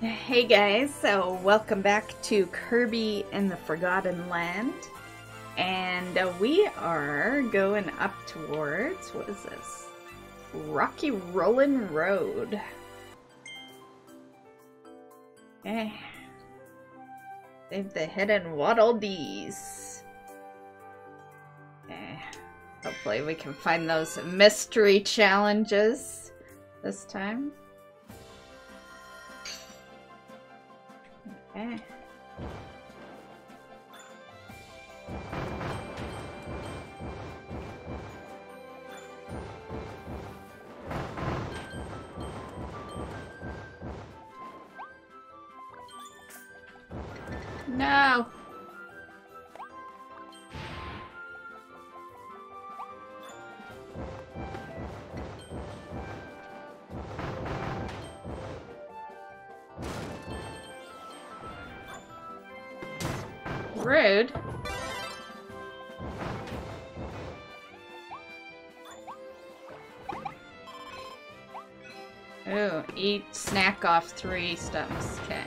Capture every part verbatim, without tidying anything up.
Hey guys, so welcome back to Kirby in the Forgotten Land, and uh, we are going up towards, what is this, Rocky Rollin' Road. Eh, save the hidden Waddle Dees. Eh, hopefully we can find those mystery challenges this time. Okay. No. Rude. Oh, eat snack off three stumps. Okay.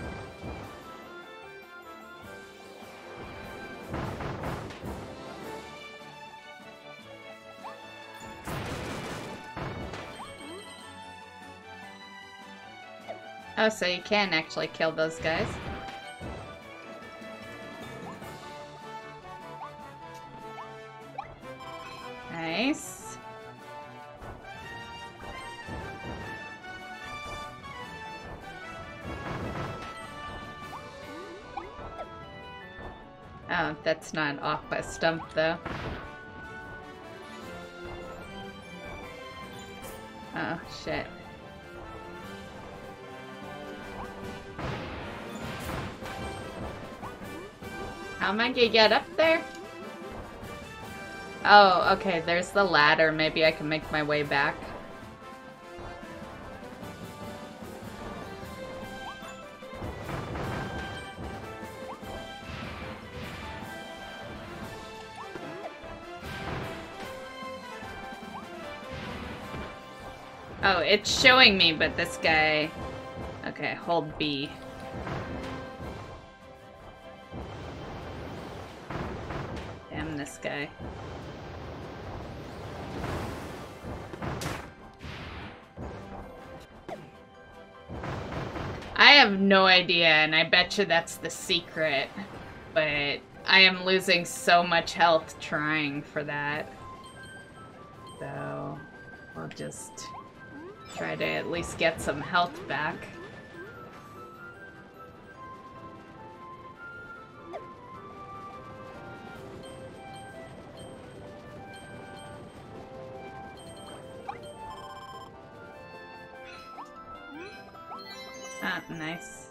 Oh, so you can actually kill those guys. Nice. Oh, that's not off by stump though. Oh, shit. How am I gonna get up there? Oh, okay, there's the ladder. Maybe I can make my way back. Oh, it's showing me, but this guy... Okay, hold B. Damn this guy. I have no idea, and I bet you that's the secret, but I am losing so much health trying for that. So we'll just try to at least get some health back. Ah, nice.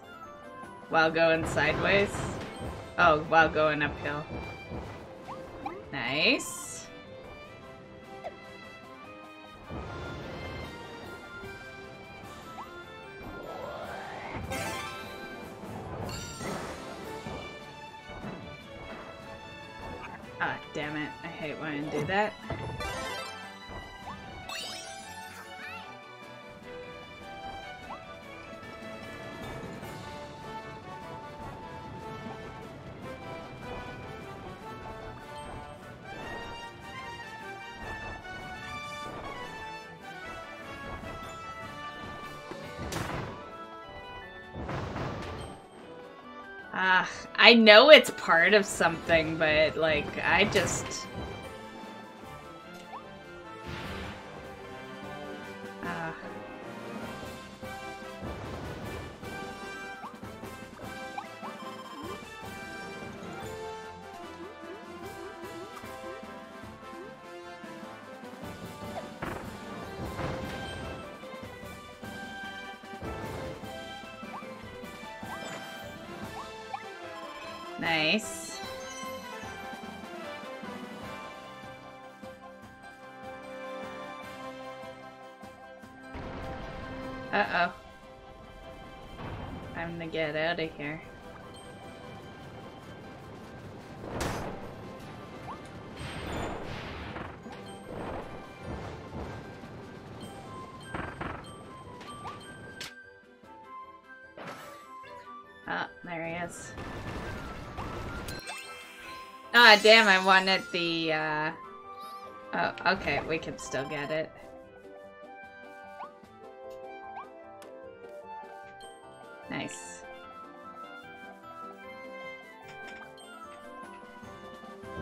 While going sideways. Oh, while going uphill. Nice. Ah, damn it. I hate when I do that. Uh, I know it's part of something, but, like, I just... Uh. Nice. Uh-oh. Time to get out of here. Ah, there he is. Ah, damn, I wanted the, uh... Oh, okay, we can still get it. Nice.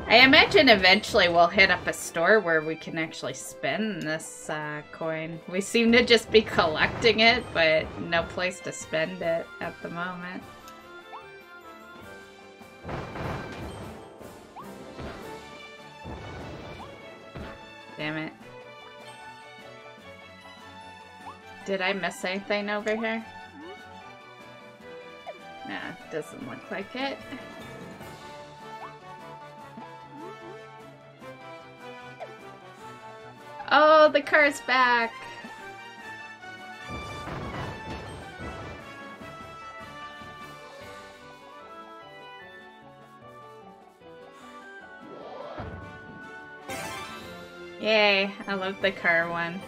I imagine eventually we'll hit up a store where we can actually spend this uh, coin. We seem to just be collecting it, but no place to spend it at the moment. Damn it. Did I miss anything over here? Nah, doesn't look like it. Oh, the car's back! Yay, I love the car one.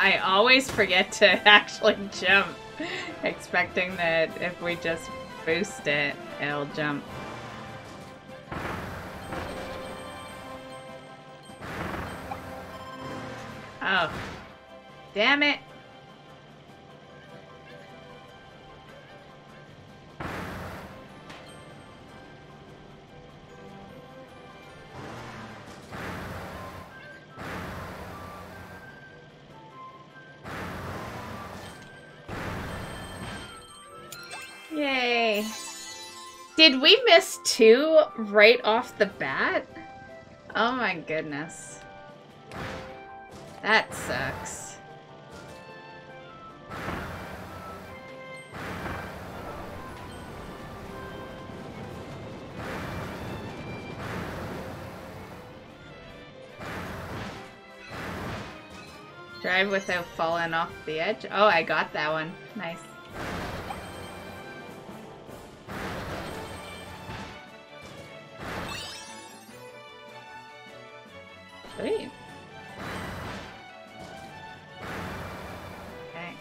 I always forget to actually jump, expecting that if we just boost it, it'll jump. Oh, damn it. Did we miss two right off the bat? Oh my goodness. That sucks. Drive without falling off the edge. Oh, I got that one. Nice. Sweet. Okay.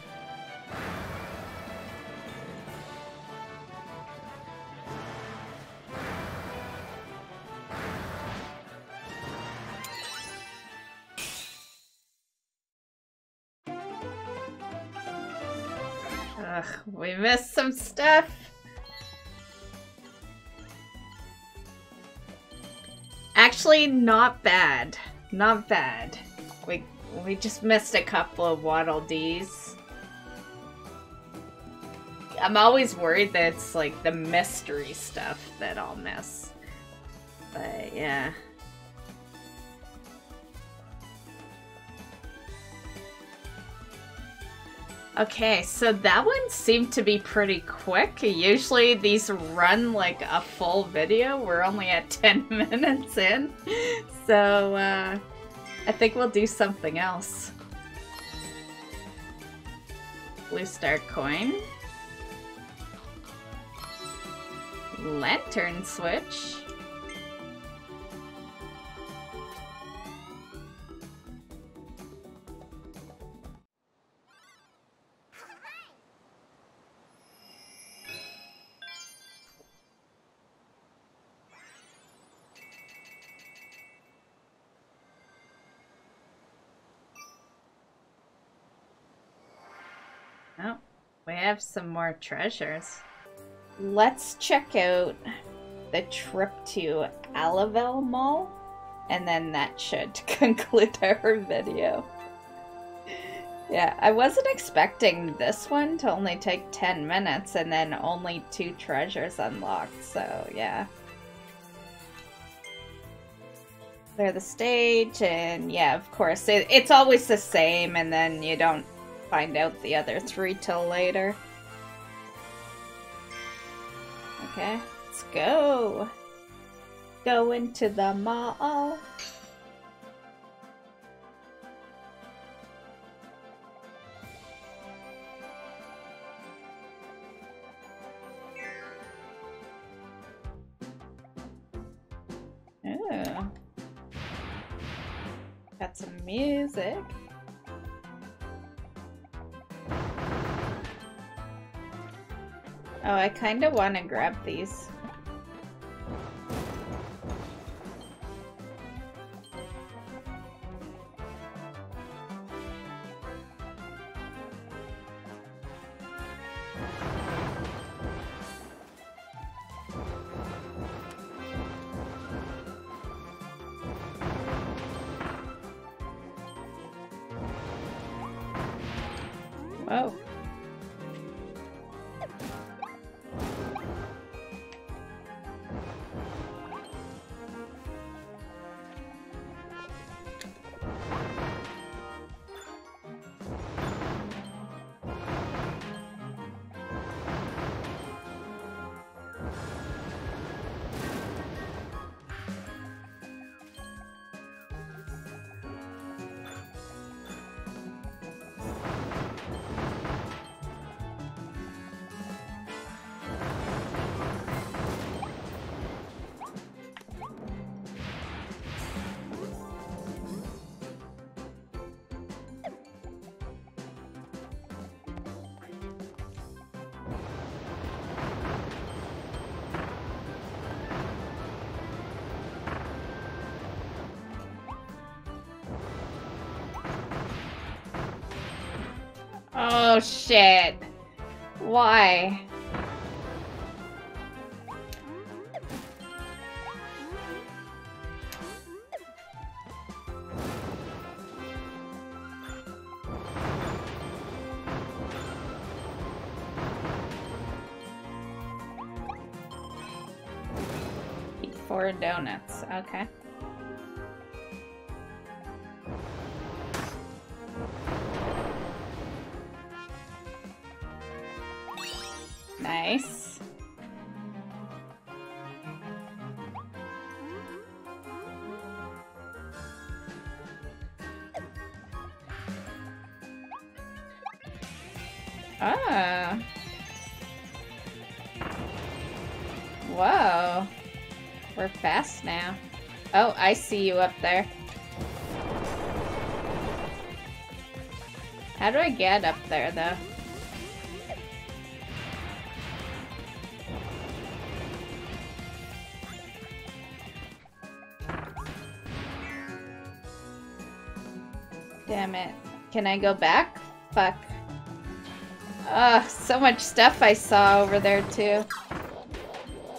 Ugh, we missed some stuff. Actually, not bad. Not bad. We we just missed a couple of Waddle Dees. I'm always worried that it's like the mystery stuff that I'll miss. But yeah. Okay, so that one seemed to be pretty quick. Usually these run like a full video. We're only at ten minutes in. So uh, I think we'll do something else. Blue star coin. Lantern switch. Have some more treasures. Let's check out the trip to Alivel Mall, and then that should conclude our video. Yeah, I wasn't expecting this one to only take ten minutes and then only two treasures unlocked, so yeah. Clear the stage, and yeah, of course, it, it's always the same, and then you don't find out the other three till later. Okay, let's go. Go into the mall. Got some music. Oh, I kind of want to grab these. Whoa. Oh shit. Why? Eat four donuts. Okay. Nice. Ah. Whoa. We're fast now. Oh, I see you up there. How do I get up there, though? Damn it. Can I go back? Fuck. Ugh, oh, so much stuff I saw over there, too.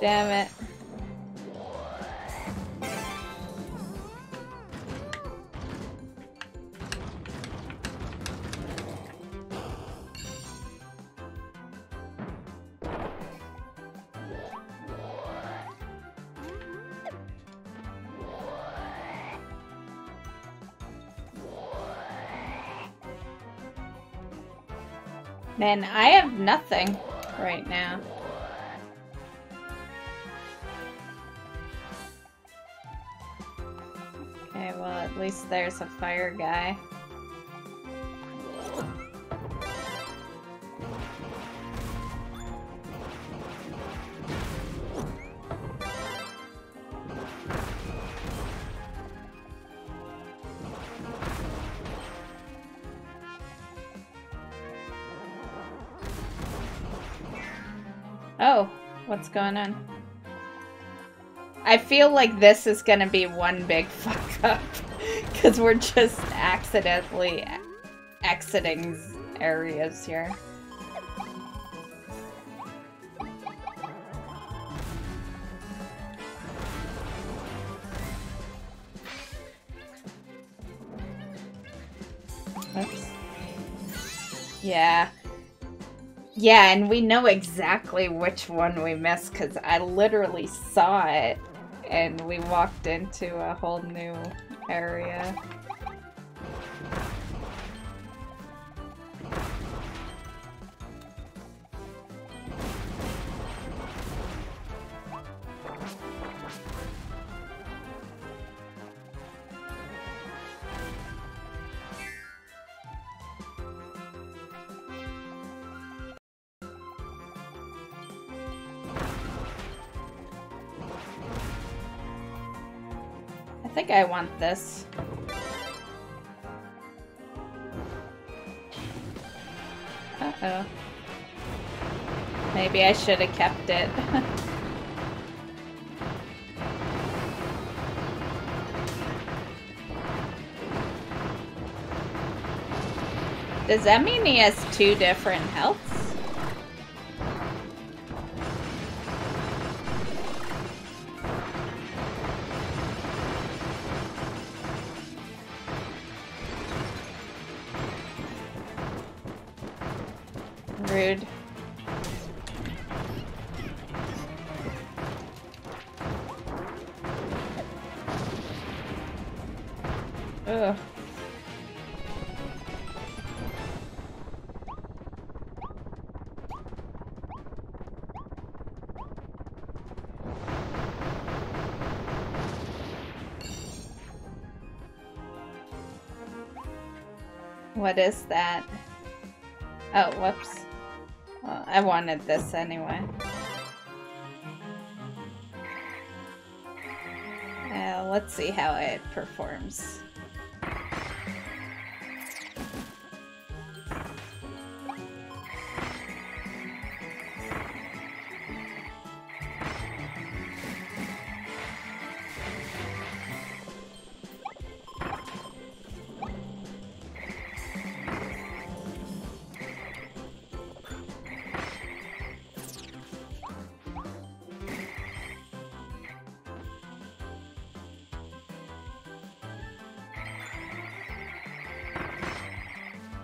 Damn it. Man, I have nothing right now. Okay, well, at least there's a fire guy. Oh, what's going on? I feel like this is gonna be one big fuck up, because we're just accidentally exiting areas here. Oops. Yeah. Yeah, and we know exactly which one we missed, because I literally saw it, and we walked into a whole new area. I think I want this. Uh-oh. Maybe I should have kept it. Does that mean he has two different healths? Rude. Ugh. What is that? Oh, whoops. Well, I wanted this anyway. Uh, let's see how it performs.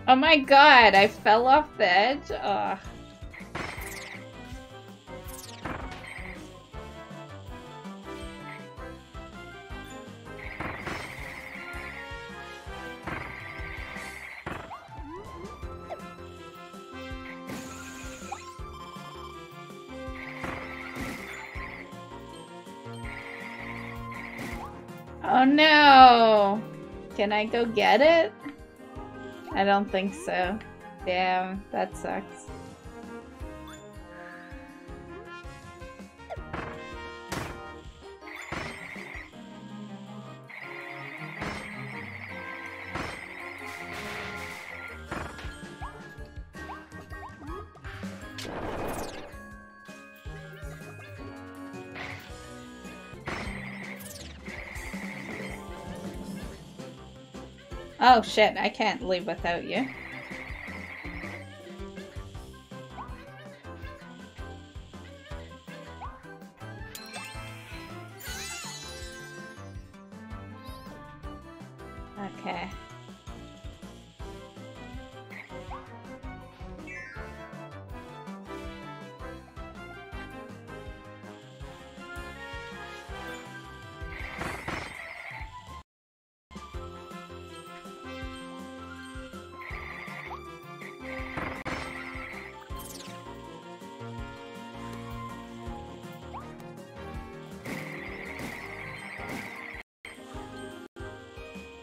Oh my god, I fell off the edge. Ugh. Oh no! Can I go get it? I don't think so. Damn, that sucks. Oh shit, I can't leave without you. Okay.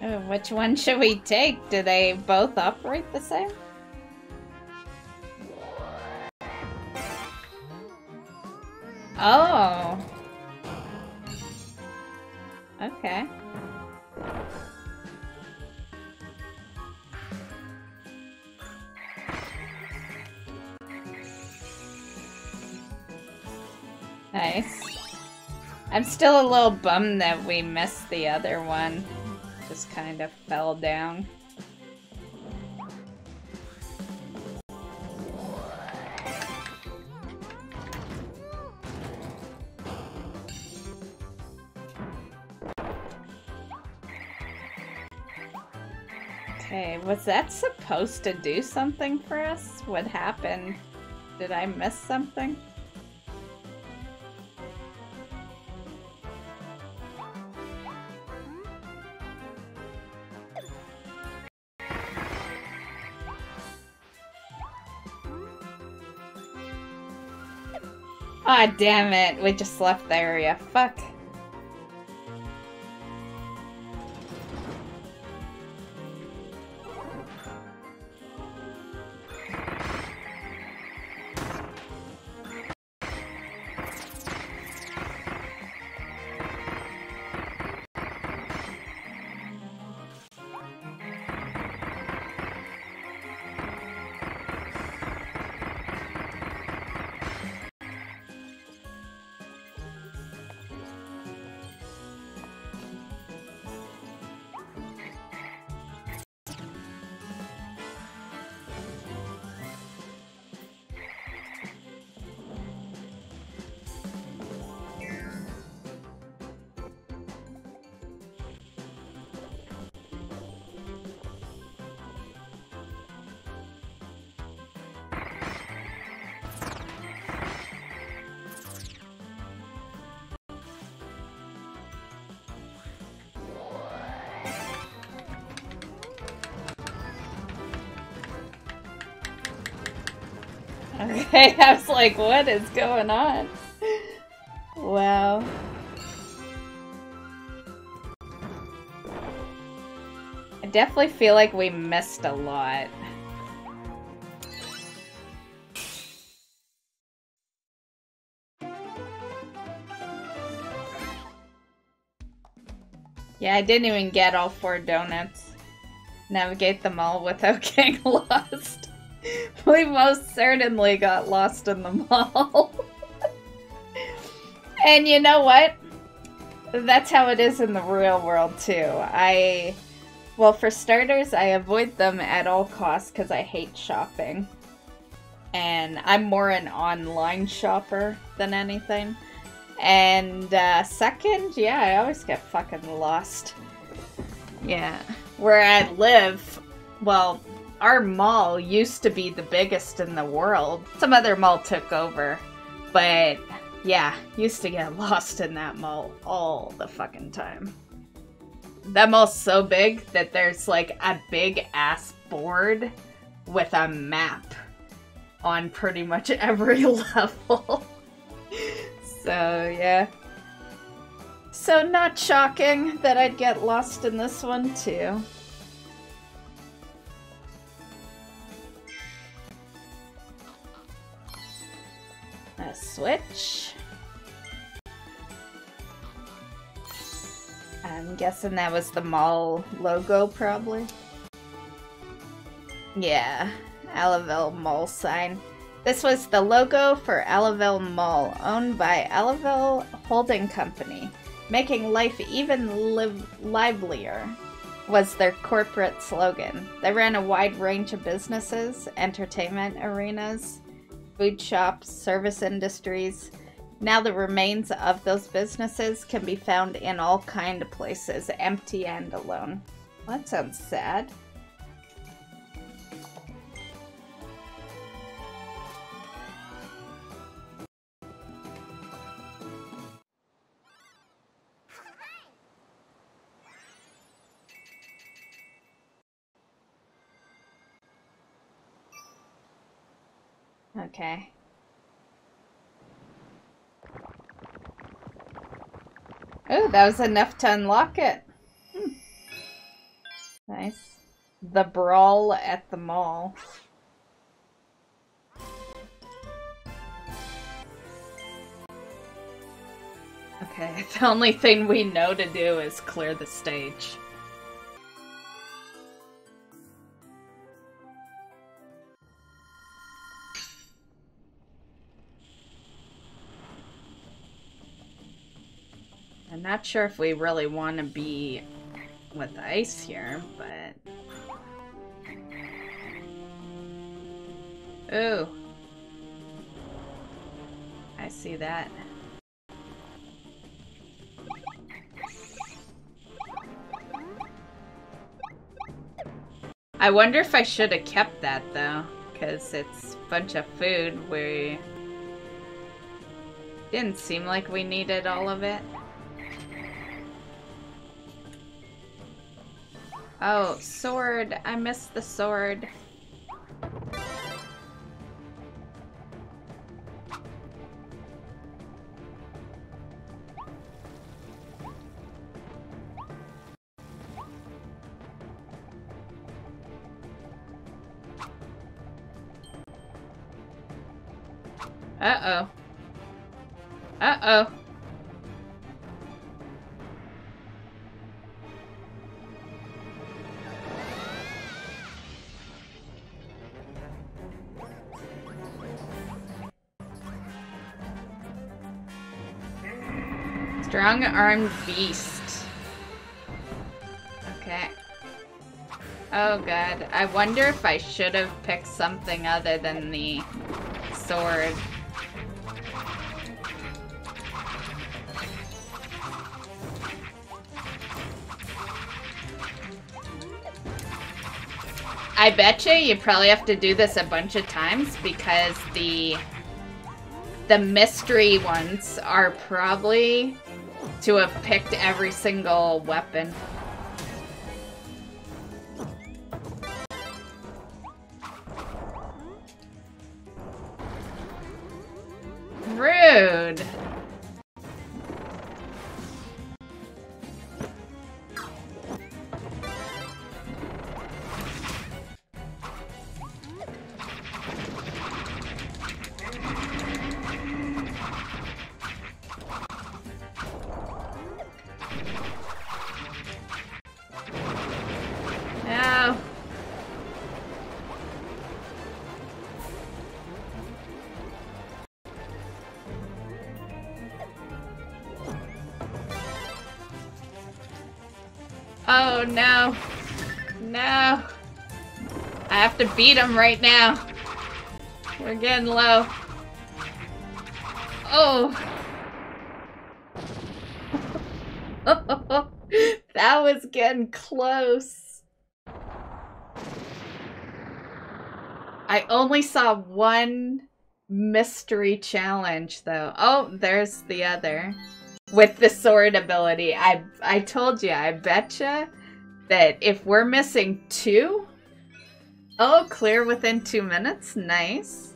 Oh, which one should we take? Do they both operate the same? Oh. Okay. Nice. I'm still a little bummed that we missed the other one. Just kind of fell down. Okay, was that supposed to do something for us? What happened? Did I miss something? God damn it, we just left the area. Fuck. Okay, I was like, what is going on? Wow. I definitely feel like we missed a lot. Yeah, I didn't even get all four donuts. Navigate them all without getting lost. We most certainly got lost in the mall. And you know what? That's how it is in the real world too. I, well, for starters, I avoid them at all costs because I hate shopping. And I'm more an online shopper than anything. And uh, second, yeah, I always get fucking lost. Yeah. Where I live, well, our mall used to be the biggest in the world. Some other mall took over, but yeah, used to get lost in that mall all the fucking time. That mall's so big that there's like a big ass board with a map on pretty much every level. So yeah. So not shocking that I'd get lost in this one too. A switch. I'm guessing that was the mall logo, probably. Yeah, Alivel Mall sign. This was the logo for Alivel Mall, owned by Alivel Holding Company. Making life even live livelier was their corporate slogan. They ran a wide range of businesses, entertainment arenas, food shops, service industries. Now the remains of those businesses can be found in all kind of places, empty and alone. Well, that sounds sad. Okay. Oh, that was enough to unlock it. Hmm. Nice. The brawl at the mall. Okay, the only thing we know to do is clear the stage. I'm not sure if we really want to be with ice here, but... Ooh. I see that. I wonder if I should have kept that, though, because it's a bunch of food. We... Didn't seem like we needed all of it. Oh, sword! I missed the sword. Uh-oh. Uh-oh. Strong-armed beast. Okay. Oh god. I wonder if I should have picked something other than the sword. I betcha you probably have to do this a bunch of times because the the mystery ones are probably... to have picked every single weapon. Dude! Oh, no. No. I have to beat him right now. We're getting low. Oh. That was getting close. I only saw one mystery challenge, though. Oh, there's the other. With the sword ability, I I told you, I betcha that if we're missing two, oh, clear within two minutes, nice.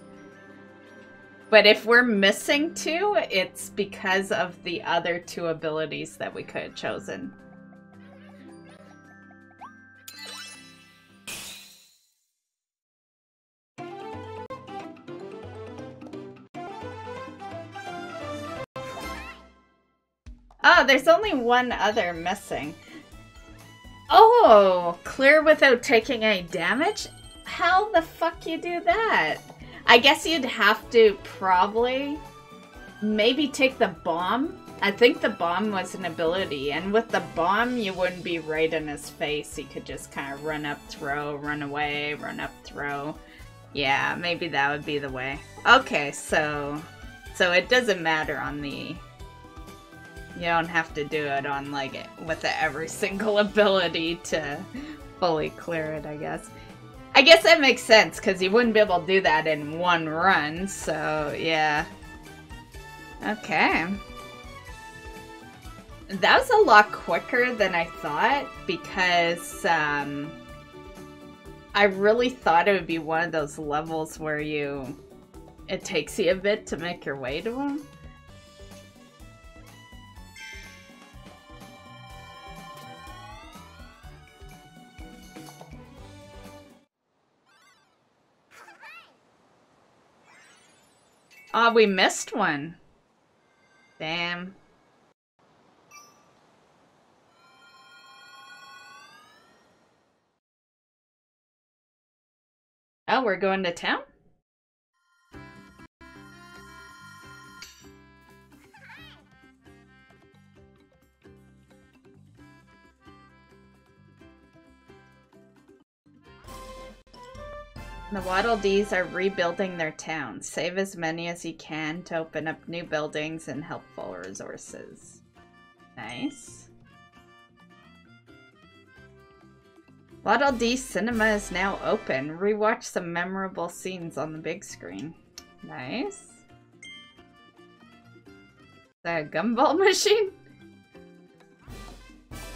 But if we're missing two, it's because of the other two abilities that we could have chosen. Oh, there's only one other missing. Oh, clear without taking any damage? How the fuck you do that? I guess you'd have to probably maybe take the bomb. I think the bomb was an ability, and with the bomb you wouldn't be right in his face. You could just kind of run up, throw, run away, run up, throw. Yeah, maybe that would be the way. Okay, so, so it doesn't matter on the... You don't have to do it on, like, with every single ability to fully clear it, I guess. I guess that makes sense, because you wouldn't be able to do that in one run, so, yeah. Okay. That was a lot quicker than I thought, because, um... I really thought it would be one of those levels where you... It takes you a bit to make your way to them. Ah, oh, we missed one. Damn. Oh, we're going to town? The Waddle Dees are rebuilding their town. Save as many as you can to open up new buildings and helpful resources. Nice. Waddle Dee Cinema is now open. Rewatch some memorable scenes on the big screen. Nice. Is that a gumball machine?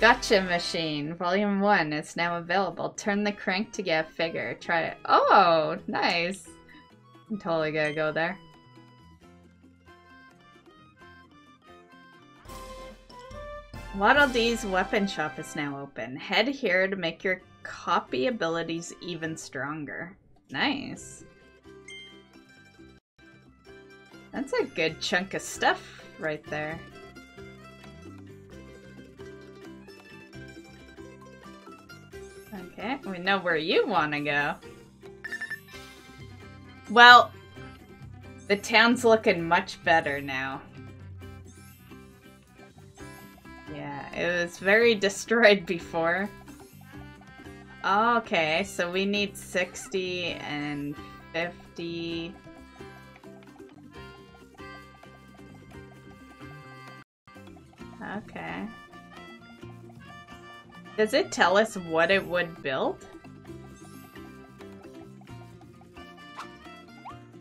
Gotcha machine, volume one is now available. Turn the crank to get a figure. Try it. Oh, nice. I'm totally gonna go there. Waddle Dee's weapon shop is now open. Head here to make your copy abilities even stronger. Nice. That's a good chunk of stuff right there. Okay, we know where you want to go. Well, the town's looking much better now. Yeah, it was very destroyed before. Okay, so we need sixty and fifty. Okay. Does it tell us what it would build?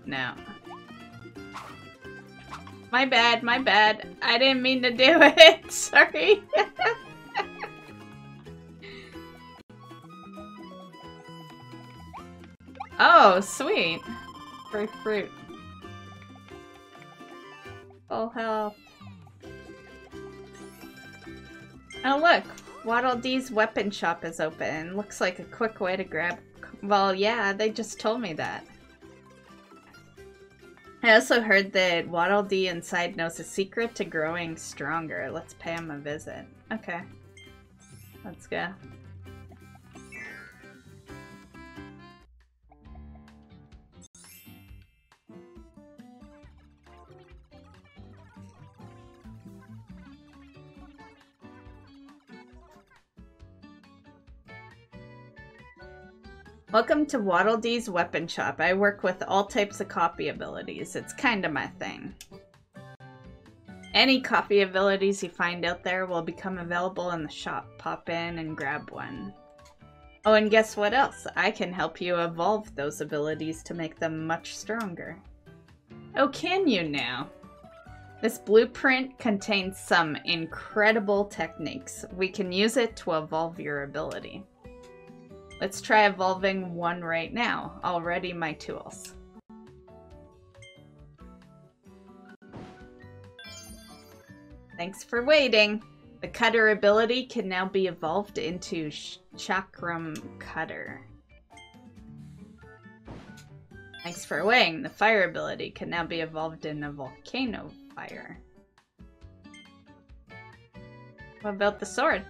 No. My bad, my bad. I didn't mean to do it. Sorry. Oh, sweet. Free fruit. Full health. Oh look! Waddle Dees weapon shop is open. Looks like a quick way to grab... Well, yeah, they just told me that. I also heard that Waddle Dee inside knows a secret to growing stronger. Let's pay him a visit. Okay. Let's go. Welcome to Waddle Dees Weapon Shop. I work with all types of copy abilities. It's kinda my thing. Any copy abilities you find out there will become available in the shop. Pop in and grab one. Oh, and guess what else? I can help you evolve those abilities to make them much stronger. Oh, can you now? This blueprint contains some incredible techniques. We can use it to evolve your ability. Let's try evolving one right now. I'll ready my tools. Thanks for waiting. The cutter ability can now be evolved into Chakram Cutter. Thanks for waiting. The fire ability can now be evolved into Volcano Fire. What about the sword?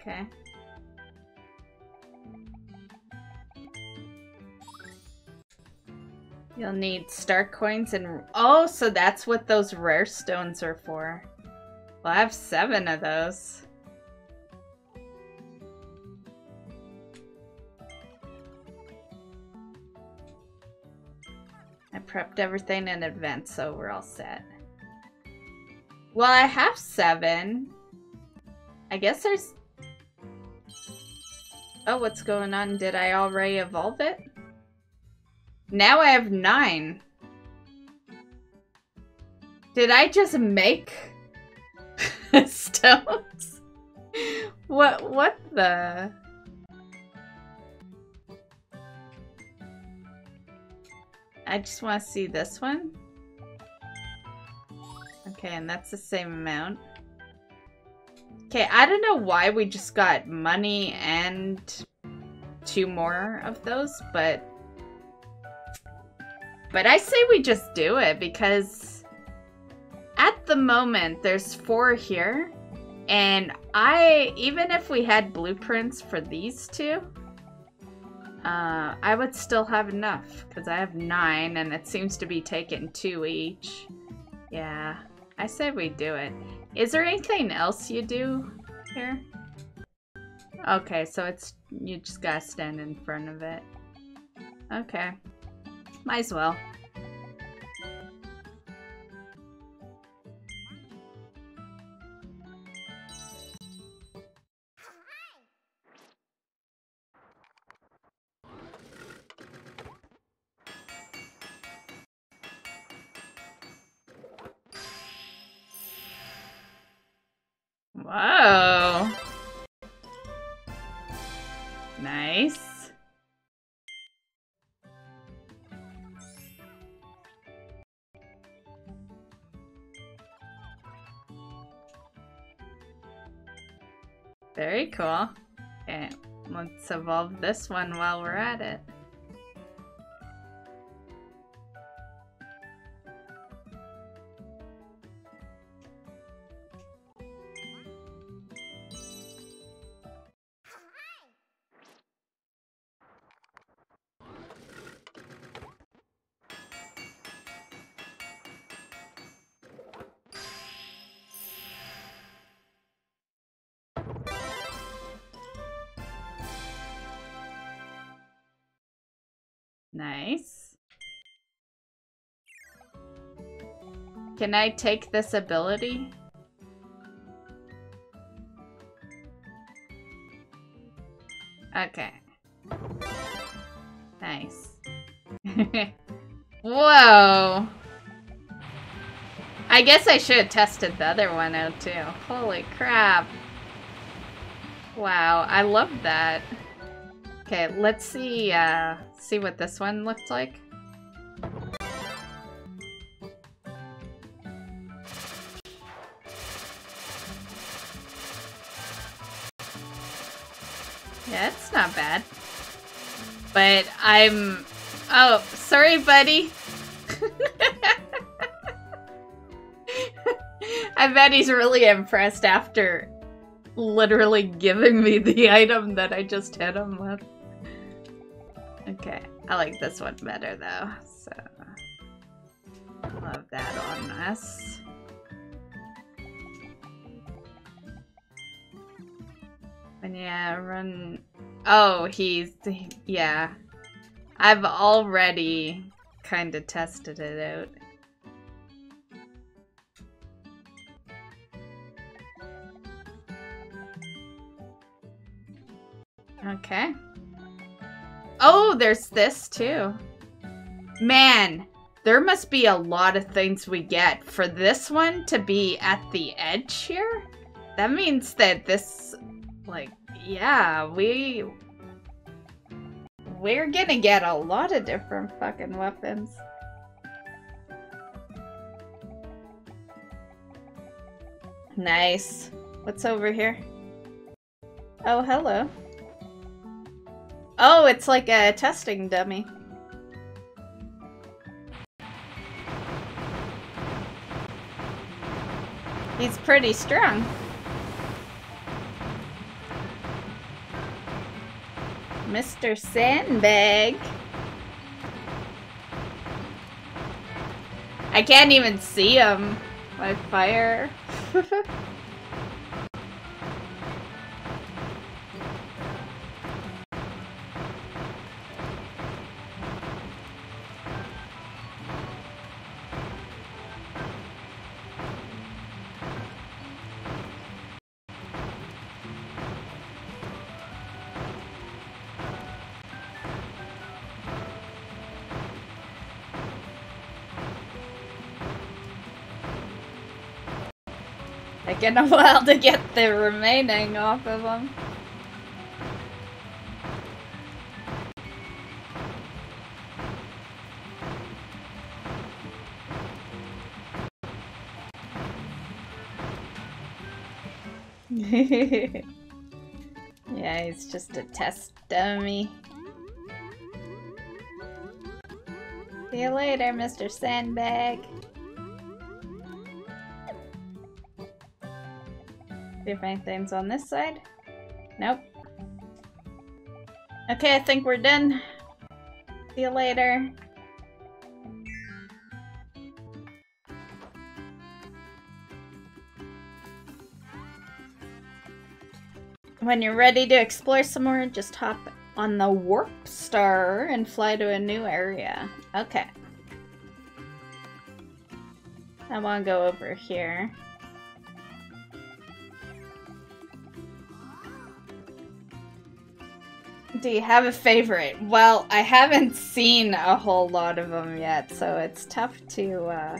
Okay. You'll need star coins and... Oh, so that's what those rare stones are for. Well, I have seven of those. I prepped everything in advance, so we're all set. Well, I have seven. I guess there's... Oh, what's going on? Did I already evolve it? Now I have nine. Did I just make stones? What, what the? I just want to see this one. Okay, and that's the same amount. Okay, I don't know why we just got money and two more of those, but... But I say we just do it, because at the moment, there's four here, and I, even if we had blueprints for these two, uh, I would still have enough, because I have nine, and it seems to be taking two each. Yeah, I say we do it. Is there anything else you do here? Okay, so it's you just gotta stand in front of it. Okay. Might as well. Whoa. Nice. Very cool. Okay, let's evolve this one while we're at it. Nice. Can I take this ability? Okay. Nice. Whoa! I guess I should have tested the other one out too. Holy crap. Wow, I love that. Okay, let's see, uh, see what this one looked like. Yeah, it's not bad. But I'm... Oh, sorry, buddy. I bet he's really impressed after literally giving me the item that I just hit him with. Okay, I like this one better though, so... Love that on us. And yeah, run... Oh, he's... Yeah. I've already kind of tested it out. Okay. Oh, there's this too. Man, there must be a lot of things we get for this one to be at the edge here. That means that this, like, yeah, we... We're gonna get a lot of different fucking weapons. Nice. What's over here? Oh, hello. Oh, it's like a testing dummy. He's pretty strong. Mister Sandbag. I can't even see him by fire. Taking a while to get the remaining off of them. Yeah, he's just a test dummy. See you later, Mister Sandbag. Do you have anything on this side? Nope. Okay, I think we're done. See you later. When you're ready to explore some more, just hop on the Warp Star and fly to a new area. Okay. I wanna go over here. Do you have a favorite? Well, I haven't seen a whole lot of them yet, so it's tough to, uh...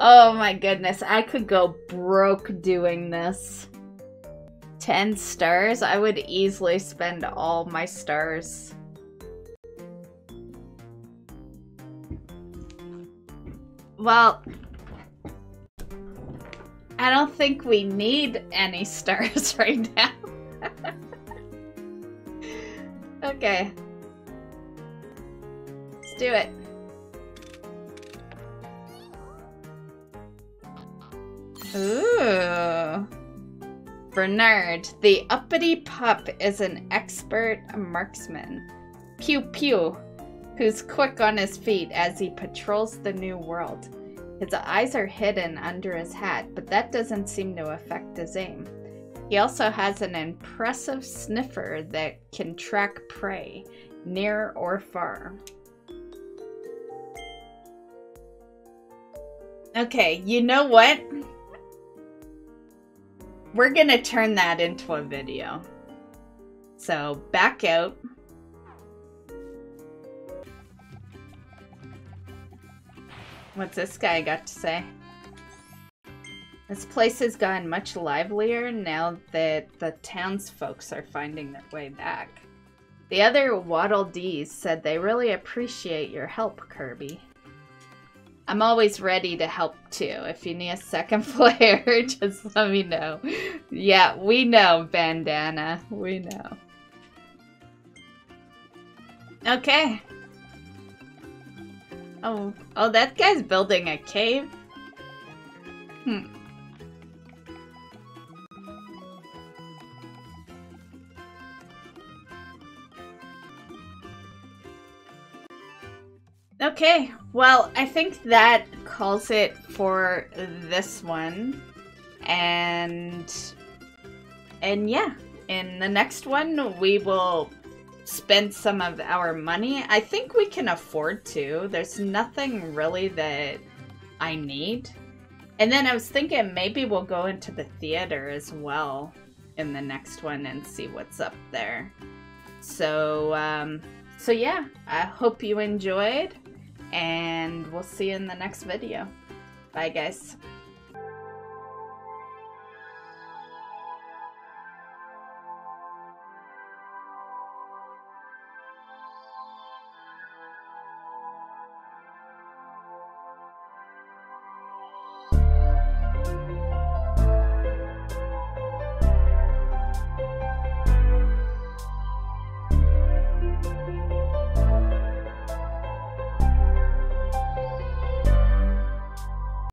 Oh my goodness, I could go broke doing this. Ten stars? I would easily spend all my stars. Well... I don't think we need any stars right now. Okay. Let's do it. Ooh. Bernard, the uppity pup, is an expert marksman. Pew Pew, who's quick on his feet as he patrols the new world. His eyes are hidden under his hat, but that doesn't seem to affect his aim. He also has an impressive sniffer that can track prey, near or far. Okay, you know what? We're gonna turn that into a video. So, back out. What's this guy got to say? This place has gotten much livelier now that the townsfolks are finding their way back. The other Waddle Dees said they really appreciate your help, Kirby. I'm always ready to help, too. If you need a second player, just let me know. Yeah, we know, Bandana. We know. Okay. Oh, oh, that guy's building a cave? Hmm. Okay, well, I think that calls it for this one, and, and yeah, in the next one, we will spend some of our money. I think we can afford to. There's nothing really that I need. And then I was thinking maybe we'll go into the theater as well in the next one and see what's up there. So, um, so yeah, I hope you enjoyed. And we'll see you in the next video. Bye, guys.